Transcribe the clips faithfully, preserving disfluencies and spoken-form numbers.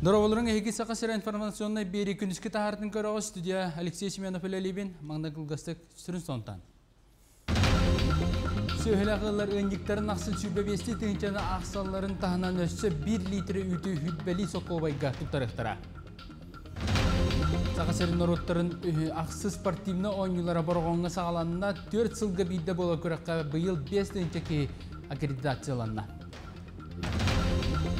Дороголорун эки сака сыра информационный бери күнүскө таартын көрөгө студия Алексей Семенов элебин маңдагылгастык сүрүнсөндөн. Сөйлөгөлөр өндүктөр наксы сүбөбести тынчана аксалларын тахынан өссө бир литр үтү хүтбели соколбайга туттарыктара. Сакасырын ороттарын аксыз спортивна ойнулара барганга сагаланына төрт жылга бидде боло көрөккө быйыл беш тынчаки аккредитацияланна.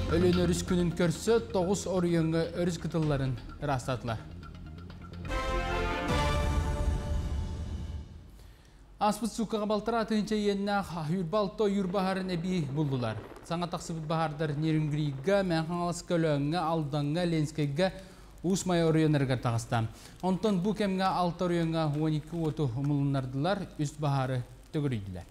Ölün örüs günün körse, toğuz oruyunu örüs kıtılların rastladılar. Aspıt sukağa baltıra atınca yenine hürbal yurbaharın ebi buldular. Sana taksıbı bahardar nerüngriğe, menhanalas kölöğüne, aldağına, lenskege, usmaya oruyunlarga tağıstan. Ondan bu kemge altı oruyuna on iki otu umulunlardılar, üst baharı tögürüydüler.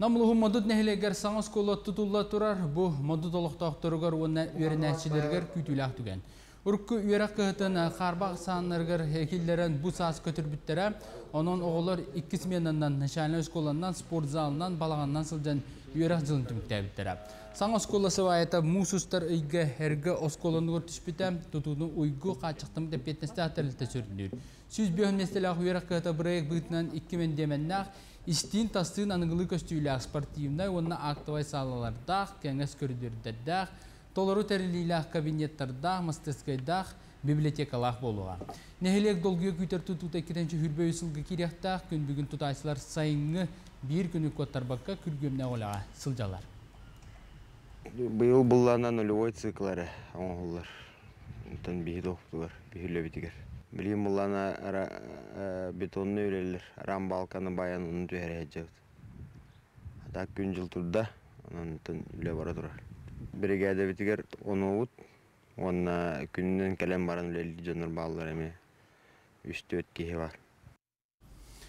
Namluğun madud nehleger sanas kolla tutulla turar bu madud alaktaktırgar ve ürenetçilerger kütülah tügen. Urku ürak kıhtına karbağ sanlarger hekillerin bu saas kötürbüttere anan oğullar ikkismiyanından neşanlöz kollandan spor zalından balağından sılcan ürak zılın tümüktebüttere. Sanas kolla sıvayata musustar ıygı herge oskolanıgır tüşbütem tutunu uygu kaçıktım tepetneste hatırlıkta sürdünür. Süz böhümnestelak ürak kıhta bırayık bıhtından ikkimen demennak İstin tastığın anıgılı köstüyle sportivnay, onunla aktivay salalardağ, kengaz körüderderdağ, toluru teriliyle kabinettardağ, masterskaydağ, bibliotekalağ boluğa. Nehelek dolguya kütertü tutakirence hürbey ısılgı kirektağ, günbügün tutayçılar sayını bir günü kotarbakka kürgümne olağa sılcalar. Bu yıl bullanan ölüvoy tsiklari oğullar, ondan bir doktular, bir hüllövitiger. Bileyim bulana betonunu öyleler, ram balkanı bayanını tüyere edeceğiz. Hatta güncül turda, onun ile bara durar. Brigade bitiger, onu ut, onunla gününün kalem baran öylelik canır bağlılar eme. üç dört kehi var.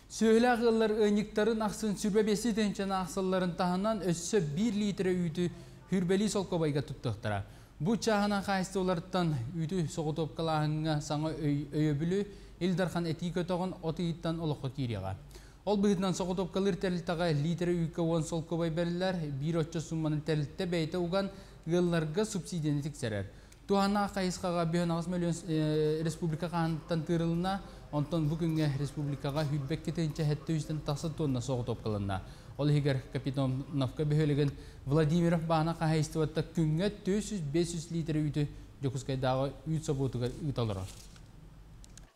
Söyle ağırlar önlüklerin aksın sürbebesi tençene aksalların tahından ötse bir litre üyütü hürbeli sol kobayga tuttuklara. Bu çağına kayısı olardan üdü soğutup kalağına sana öyöbülü Eldarhan eti kötüğün otu yittan oluqı kiriyağa. Ol bıhıtdan soğutup kalır terlitağı litre üyüke on sol kobay beriler, bir otça summanın terlitte beyti uğan gıllarga subsidiyeni tikserer. Tuhana kayısıqağa bir nöqs milyon respublika qağınlıktan tırılına, ondan bugünge respublikağa hübbek ketince hette yüzden taqsı tonuna soğutup kalınna. Ол егер капитан Навка бөлеген Владимиров бағана қайыстыватта күнге төрт жүз бес жүз литр үйті жокускайдағы үйт сабуытыға ұйталыр.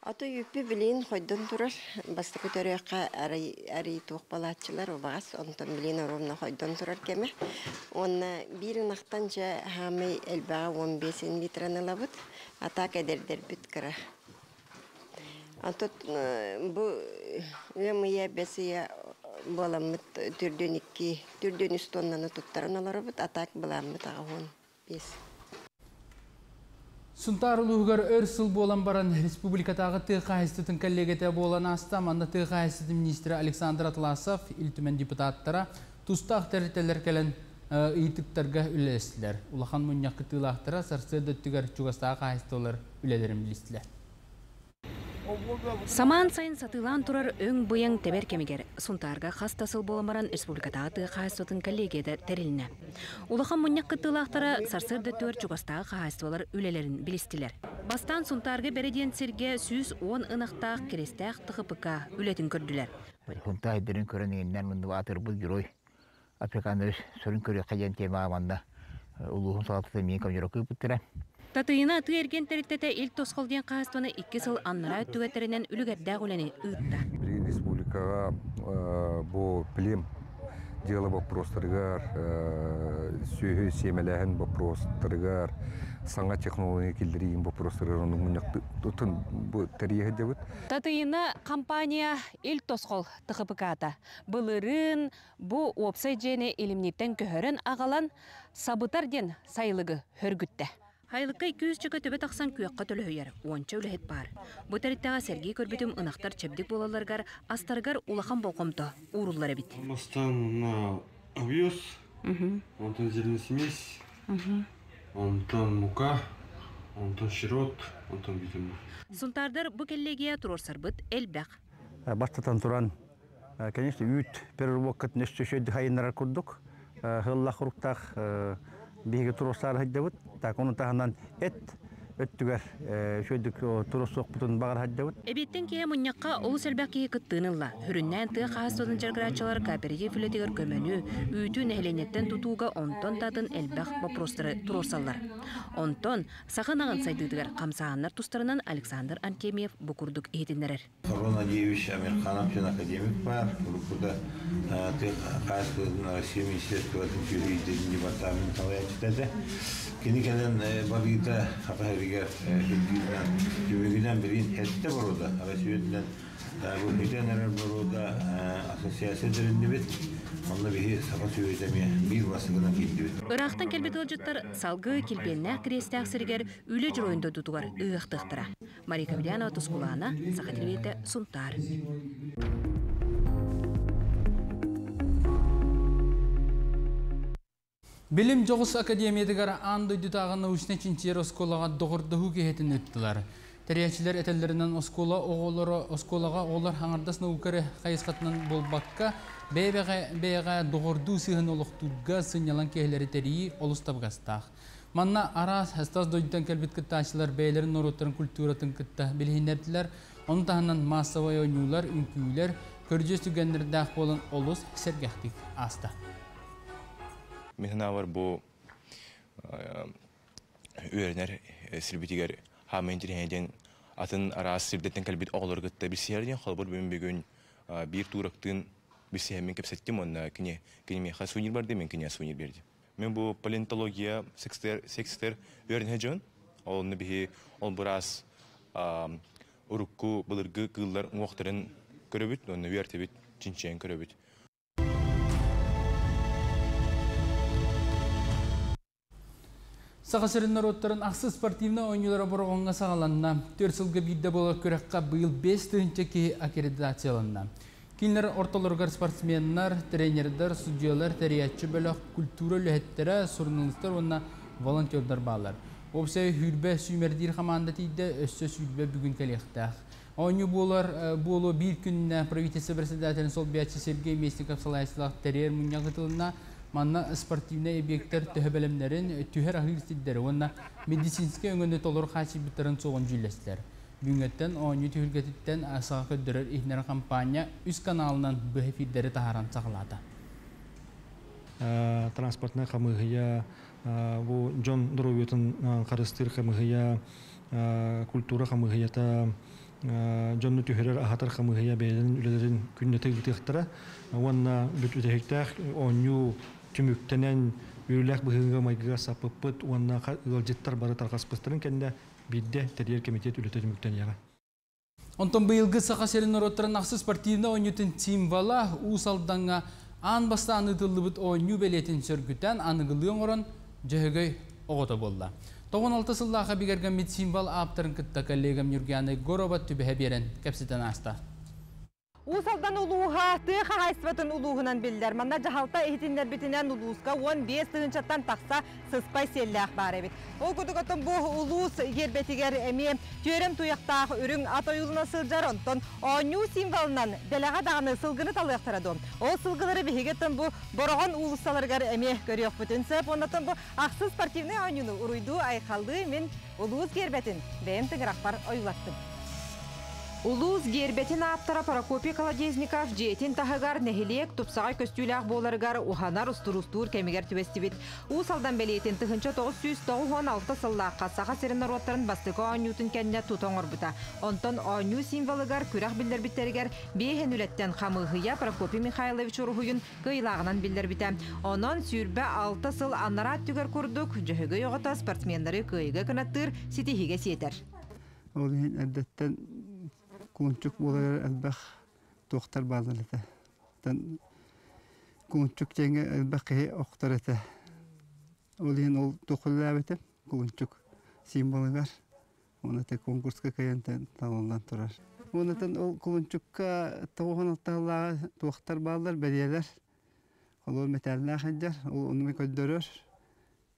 Аты үйіпі білейін қойдың тұрар. Басты көтері әққа әрі туқ балатшылар обағас. Онтан білейін орымна қойдың тұрар кәмі. Оны бірін ақтан жа ғамай әлбаға он бес литраны лабыт. Атақ әдердер бүт кіра. Антот бұ өміе бәсіе Боламыт түрден iki, түрден üç тоннаны туттарын аларыбыт, атак боламыт ағын бес. Сунтарылы үгір өрсіл болан баран республикатағы тығайыстытын коллегеті болан астам, анда тығайыстыты министрі Александр Атласов, үлтімен депутаттара, тұстақ тәреттелер кәлін ұйтықтарға үлестілер. Улахан мұнияқы тығылақтыра сарсы дөттігер чуғастағы қайыстылар үлелерін білестілер. Саман сайын сатылан турар өң бұйың тәбер кемегер. Сұнтарға қастасыл боламаран республикатағы қайыстытын коллегеді тәріліне. Улахан мұнияқ кытылақтара сарсырды төр чуғастағы қайыстылар үлелерін білістілер. Бастан сұнтарға береден серге жүз он ынықтақ керестәқ тұқыпыға үлетін көрділер. Сұнтағы дірін көрін еңінен мұнды атыр бұл жүрой. Африкандарыз сөрін көрі қайын тема аманда ұлығын салатыды мен көм жүрекіп бұттыра. Татыйына аты ерген тәріттеті ел тосқылден қағыстаны екі сыл аннара түгеттерінен үлігердәғ өлені ұйтта. Республикаға бұл пілем дела бапростырғар, сөйі семеләгін бапростырғар, саңа технология келдірейін бапростырғар, оның мұнық тұтын бұл тәрегі дебіт. Татыйына кампания ел тосқыл тұқып қағыта. Бұлырын, бұл опсай жені елімнеттен көхерін ағалан сабытарден сайлығы өргітті. Хайлыққа екі жүз жүгі төбе тақсан күйаққа төлі өйер, онча үліхет бар. Бұ тәріттіға сәргей көрбетім ұнақтар чәбдік болаларғар, астарғар улақан болқымды, ұрылары біт. Мастан ұйыз, онтан зелені семес, онтан мука, онтан широт, онтан бітім. Сұнтардар бұ келлегея тұрор сарбыт әлбәқ. Бастатан тұран, конечно, үйт, перір уақыт нөшті шөді хайынлар bir turoslar haddevut, ta konu tahandan et öttüger şöydük turos sokbutun bagar haddevut. Ebitten ki munyakka oğuz elbaki kıttığınılla, hürünnen tığ kahastodun jargıraçalar kabirgi fületiger kömönü, üytü nehlenetten tutuğuga onton tadın elbak vaprosları turosallar. Onton, sakınağın saydıdıgar kamsahanlar tustlarından Aleksandr Antemyev bukurduk eğitinler. Koronavirüs Amerikan'ın bir akademik var. Burada tığ kahastodun Rusya Ministerstvu'nun yürüyüşlerinin departamenti alacaktadır. Kendi gelen babita haberler günden birin hette var orada, habercilerden bu hücreler var orada, asosiyasetlerinde bit, onda bir sabah söylemeye bir vasıfına gidiyor. Irak'tan kelbet olacaklar, salgı kilpenler kreste aksırger, ülücü oyunda tutular, ıhtıhtıra. Marika Vilyana Tuskulana, Sakhatilvete Suntar. Bilim Joğuz Akademiyedigar Andoydutağına üç nöçinçer oskolağa doğurduğu kehetin öttüler. Teriyatçiler etellerinden oskola oskolağa oğlar hangardasyna ukere kayıskatından bolbakka beğe doğurduğu sığın oluqtuğga sınyalan keheleri teriyi olustabgastaq. Manna aras hastaz doydutan kelbit kıttaşılar beylerin norotların kulturatın kıtta bilhinleptiler. Onu tahannan masavaya oynular, ünküyler, körcüs tügenlerde olan olus sergahtik asta. Mihnavar bu öğrenler sirbetiger hamendirheden atın arası sirbetten kalbet ağlar gıtta bir seyirden halbur ben bir gün bir turaktın bir seyirden kapsettim onunla kine kine hasunir bardı men kine hasunir berdi. Men bu paleontologiya sekster sekster öğrenheden onun bihi on biraz urukku bulurgu kıllar muhtarın körübüt onu vertebit cinçen körübüt. Sağasırın narotların aksı sportivna oyunculara borğonga sağlanna, dört yılga birde bolak körekka bıyıl beş tığınçaki akreditasiyalanna. Kinler ortalargar sportsmenler, trenerler, sudyalar, teriyatçı bölük, kultura lühetlere, sorunluluklar onna volontörler bağlar. Obsay hürbe sümerdir hamandati'de össöz hürbe bugün kalektak. Oyuncu bolar bolu bir gününe pravitesi presidentinin sol biyatçı Sergey Mesnikov salayasılaq teriyer münyakıtılına Manna sportivna obyektler töhbelemlerin tüher ahiristidleri onna medisinske öngönde tolor kaçı bitirin soğun cüllesler. Büyünetten oyunu tühülgetitten asakı dörür ihner kampanya üst kanalından bu hefidleri taharan sakladı. Transportna kamıhıya, bu John Drovyot'un karısıdır kamıhıya, kultura kamıhıya da John tüherer ahatar kamıhıya beylerin ülelerin gündete gültektara. Onna bütüdehektar oyunu tümüktenen yürürlük bıhınga mayga sapıpıt ona yolcettar barı tarqaspıstırın kende bidde teriyer komitet ülete tümükten yaga. Onton bıyılgı sakaserin orotran aksız sportivna oynutun timvala usaldanğa an basta anıtılıbıt oyunu beletin sörgüten anıgılığın oran cehögöy oğota bolla. toğon altı sıllağa bigergen mit timval aptırın kıtta kollegam Yurgianay Gorova tübehe beren kapsiten asta. Usaldan uluğa, tığa haysvatın uluğunan bildiler. Manna cahalta ehitinler bitinen uluğuzka on beş tığınçattan taqsa sıspay selle akbara bit. O kutukatın bu uluğuz yerbetiger emi tüerem tuyaqtağ ürün at oyuluna sılcar onton onu simvalından delağa dağını sılgını talıqtıradon. O sılgıları bihigetin bu boruğun uluğuzsalargar emi görüyoq bütün sep onatın bu aksız sportivnay oyunu uruyduğu ayqaldığı min uluğuz yerbetin beyin tıngıraqpar oyulattım. Улуз гербетин аптара Прокопий Колодезников жетин тахыгар нехилек тупсагай көстүләк боларгар уханар устурустур кемигер түбестибит. Усалдан белетин тыгынча тоғуз жүз тоғсан алты сыллааққа саха серин нароттарын бастыга онютун кенне тутоңор бута. Онтон оню символыгар күрәк билдер биттеригер бейхен үлеттен хамыгыя Прокопий Михайлович уругуйын кыйлагынан билдер бите. Онон сүрбе алты сыл анара түгер курдук жөһөгө йогота спортсмендери кыйга кынаттыр ситихиге сетер. Ол эддеттен Kunçuk bolar elbak doktor bazalete. Tan kunçuk cenge elbak he doktorete. Olin ol doktorlavete kunçuk simbollar. Ona te konkurska kayenten talondan turar. Ona tan ol kunçukka toğan talla doktor bazlar beriyeler. Olur metalna hajar onu mu koydurur.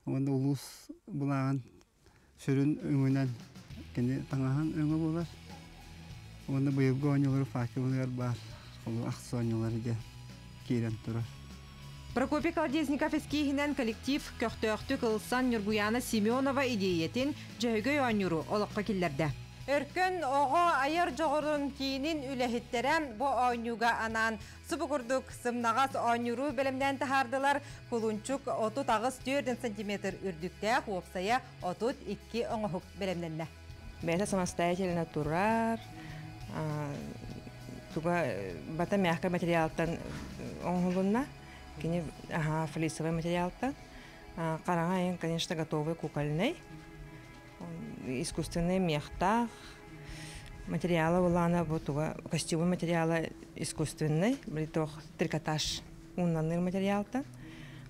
Onda ulus bulan sürün öngünen kendi tangahan öngü bolar. Onda bu yılgı oyuncuları farklı oluyor, bar, aksı oyuncuları da giren durur. Прокопий Калдезников-Эскейхинен коллектив Көхтөктү Кылсан Нюргуяна Семенова идеятин жөгөй анюру олыққа келдерді. Өркін оғы айыр жоғырын кейінін үләхеттерен бұ анюға анан. Субықұрдық сымнағас анюру бөлімден тағардылар. Кулунчук отуз тагыс төрт сантиметр үрдікті қуапсая отуз эки оңғық бөлімденді. Бәйті самостоятельно турар, бата мягкий материалдан оңғылынна. Ага, флисовый материал-то. Карагаин, конечно, готовый кукольный. Искусственный мехтах. Материалы улана, вот костюмы материалы искусственный. Бритох трикотаж унанный материал-то.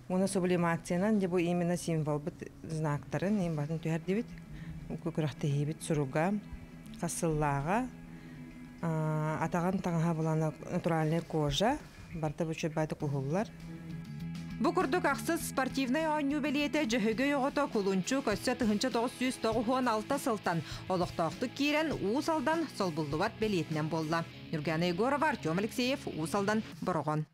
У нас сублимация, где бы именно символ знак тарын, им батон тюрдивит, кукурахтегибит, суруга, касыллага, атаган таңга булана натуральная кожа. Bu kurduk aksız sportivnay anyu beliyete cühüge yoğutu kulunçu kösse tıhınçı тогуз жүз тогуон алты sıltan. Oluqta oqtuk kiren Uusal'dan sol bulduvat beliyetinden bolla. Nurgana Egorova, Artyom Alekseyev, Uusal'dan Borogon.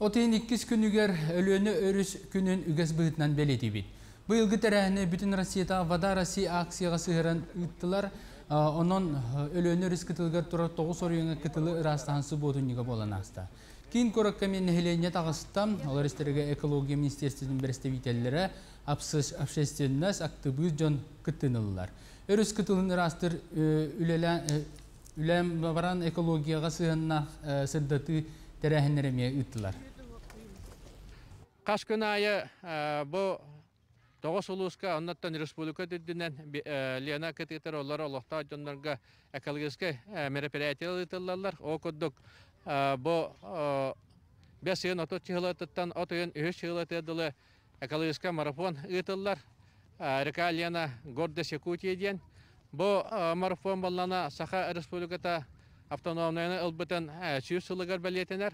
Otayın ikkiz günüger ölünü örüs günün ügez bığıtından beliyetibit. Bu yılgı terahını bütün Rossiyada Vada Rossiya aksiyaya sığıran ıttılar. Onun ölünü risk kıtılgar tura тогуз oruyuna kıtılı rastansı boğduğunu boğulan hasta. Kiyin korak kamen nehileniyat ağasıda, olar isteriga Ekologiya Ministersinin berestavitelere apşestiyeniniz aktivist can kıtınılılar. Örüs kıtılını rastır ülem varan ekologiyaga sığınına sırdatı terehenleremeye ıttılar. Kaç gün ayı bu тогуз улуска оннаттан республика дединен Лена Кететер олар олохта жоннорга экологический мероприятиялар ытыллар. О коддук бо бесен ото чыгылаттан отоен үч чыгылатыдылы экологический марафон ытыллар. Река Лена гордость Якутияден. Бо марафон баллана Саха республиката автономныйны ылбытын чүйсүлүгөр белетенер.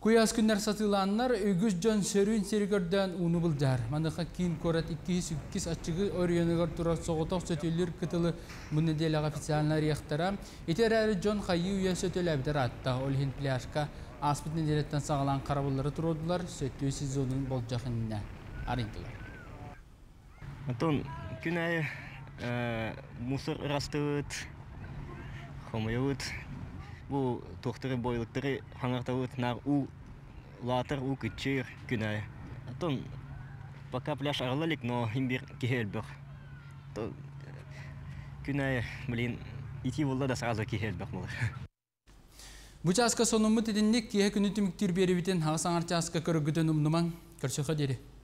Kuyas günler satılanlar ögüz can serüyn sergörden unu buldular. Manıqa kiyin korat эки жүз эки açığı oryanıgar turar soğutak sötülür kıtılı münnedel ağafisyonlar yaxtara. Eter eri can xayı üye sötülebidir hatta. Olhin plaşka aspit nedeletden sağılan karabulları turdular. Sötü siz onun bolcağınına arındılar. Aton günay musur rastılır, homayılır. Bu tohtarı boylıkları hanartağıt nar u latar u küçür günay. Ton paka plaj arlalık no himbir kihelber. Ton günay bilin iti volda da sağza kihelber mol. Bu çaska sonumu tedinlik ki hekünütümüktür beri biten hasan arçaska körgütönüm numan körçöğe deri.